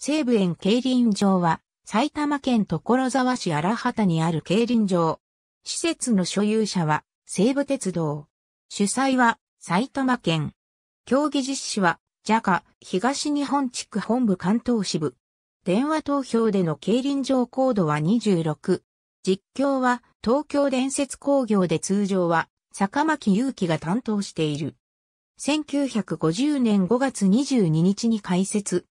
西武園競輪場は、埼玉県所沢市荒畑にある競輪場。施設の所有者は、西武鉄道。主催は、埼玉県。競技実施は、JACA、東日本地区本部関東支部。電話投票での競輪場コードは26。実況は、東京電鉄工業で通常は、坂巻裕樹が担当している。1950年5月22日に開設。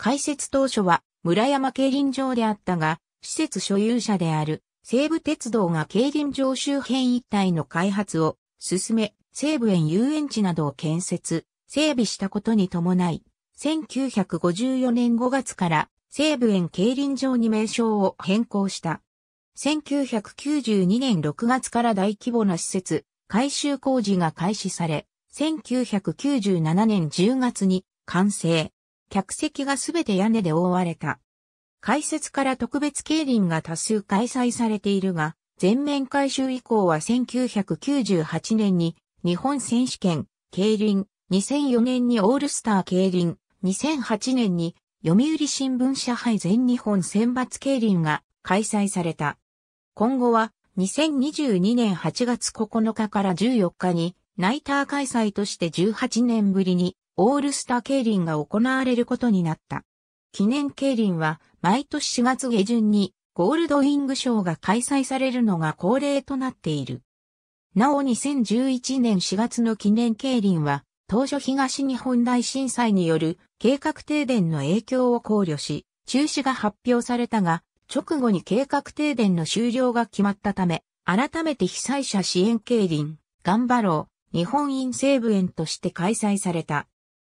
開設当初は村山競輪場であったが、施設所有者である西武鉄道が競輪場周辺一帯の開発を進め、西武園遊園地などを建設、整備したことに伴い、1954年5月から西武園競輪場に名称を変更した。1992年6月から大規模な施設、改修工事が開始され、1997年10月に完成。客席がすべて屋根で覆われた。開設から特別競輪が多数開催されているが、全面改修以降は1998年に日本選手権、競輪、2004年にオールスター競輪、2008年に読売新聞社杯全日本選抜競輪が開催された。今後は2022年8月9日から14日にナイター開催として18年ぶりにオールスター競輪が行われることになった。記念競輪は毎年4月下旬にゴールドウィング賞が開催されるのが恒例となっている。なお2011年4月の記念競輪は当初東日本大震災による計画停電の影響を考慮し中止が発表されたが直後に計画停電の終了が決まったため改めて被災者支援競輪、頑張ろう、日本 in 西武園として開催された。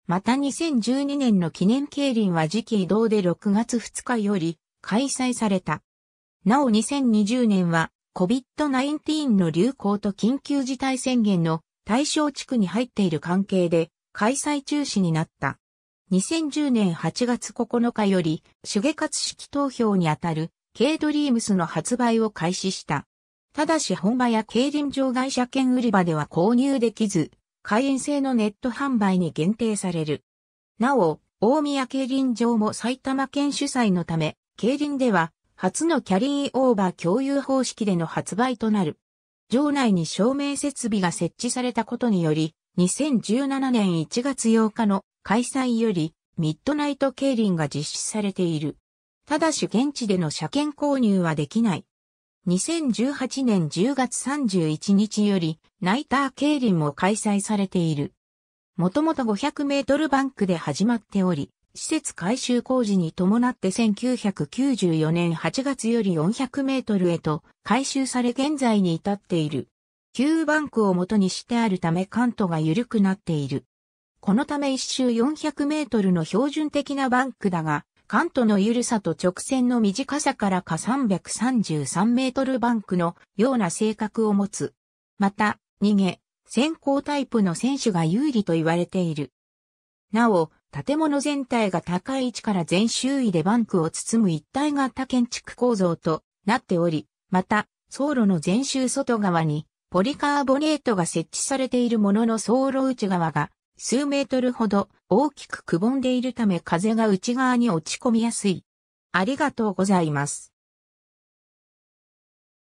また2012年の記念競輪は時期移動で6月2日より開催された。なお2020年は COVID-19 の流行と緊急事態宣言の対象地区に入っている関係で開催中止になった。2010年8月9日より重活式投票にあたる K-DREAMS の発売を開始した。ただし本場や競輪場外車券売り場では購入できず、会員制のネット販売に限定される。なお、大宮競輪場も埼玉県主催のため、競輪では初のキャリーオーバー共有方式での発売となる。場内に照明設備が設置されたことにより、2017年1月8日の開催よりミッドナイト競輪が実施されている。ただし現地での車券購入はできない。2018年10月31日よりナイター競輪も開催されている。もともと500メートルバンクで始まっており、施設改修工事に伴って1994年8月より400メートルへと改修され現在に至っている。旧バンクを元にしてあるためカントが緩くなっている。このため一周400メートルの標準的なバンクだが、カントの緩さと直線の短さからか333メートルバンクのような性格を持つ。また、逃げ、先行タイプの選手が有利と言われている。なお、建物全体が高い位置から全周囲でバンクを包む一体型建築構造となっており、また、走路の全周外側にポリカーボネートが設置されているものの走路内側が、数メートルほど大きくくぼんでいるため風が内側に落ち込みやすい。ありがとうございます。